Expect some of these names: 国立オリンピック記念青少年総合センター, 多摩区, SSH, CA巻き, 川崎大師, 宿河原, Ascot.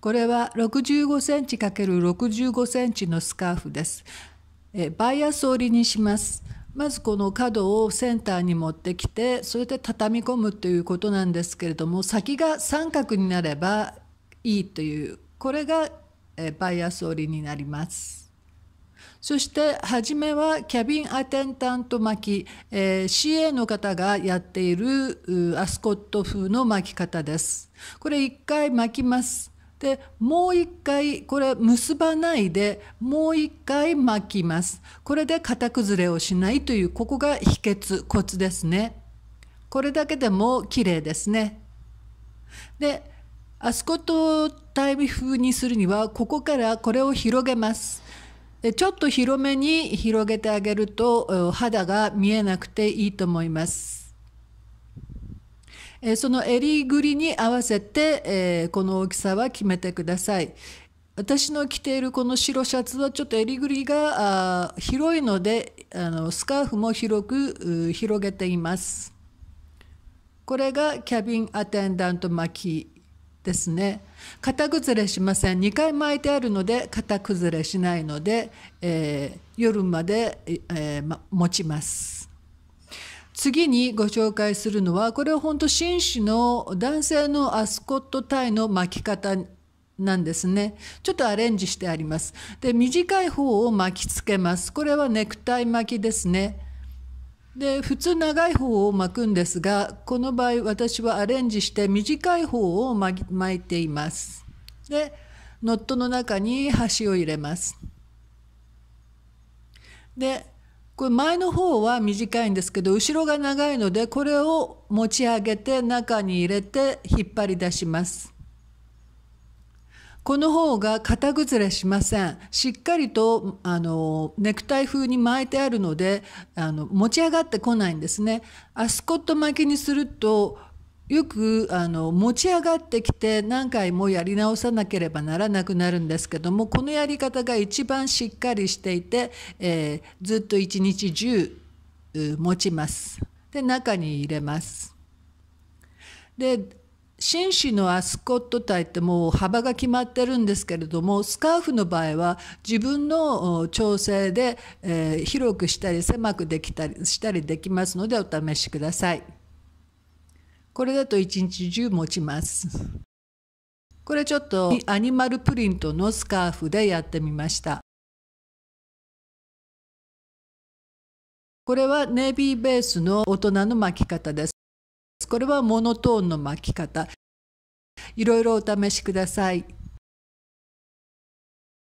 これは 65cm×65cm のスカーフです。バイアス折りにします。まずこの角をセンターに持ってきて、それで畳み込むということなんですけれども、先が三角になればいいという、これがバイアス折りになります。そして初めはキャビンアテンダント巻き、CA の方がやっているアスコット風の巻き方です。これ1回巻きます。でもう1回これ結ばないでもう1回巻きます。これで型崩れをしないという、ここが秘訣、コツですね。これだけでも綺麗ですね。でアスコットタイプ風にするには、ここからこれを広げます。でちょっと広めに広げてあげると肌が見えなくていいと思います。その襟ぐりに合わせて、この大きさは決めてください。私の着ているこの白シャツはちょっと襟ぐりが広いので、スカーフも広く広げています。これがキャビンアテンダント巻きですね。型崩れしません。2回巻いてあるので型崩れしないので、夜まで、持ちます。次にご紹介するのは、これは本当紳士の男性のアスコットタイの巻き方なんですね。ちょっとアレンジしてあります。で短い方を巻きつけます。これはネクタイ巻きですね。で普通長い方を巻くんですが、この場合私はアレンジして短い方を巻いています。でノットの中に端を入れます。でこれ前の方は短いんですけど後ろが長いので、これを持ち上げて中に入れて引っ張り出します。この方が型崩れしません。しっかりとネクタイ風に巻いてあるので持ち上がってこないんですね。アスコット巻きにするとよく持ち上がってきて何回もやり直さなければならなくなるんですけども、このやり方が一番しっかりしていて、ずっと一日中持ちます。で中に入れます。で紳士のアスコットタイってもう幅が決まってるんですけれども、スカーフの場合は自分の調整で、広くしたり狭くできたりしたりできますのでお試しください。これだと一日中持ちます。これちょっとアニマルプリントのスカーフでやってみました。これはネイビーベースの大人の巻き方です。これはモノトーンの巻き方。いろいろお試しください。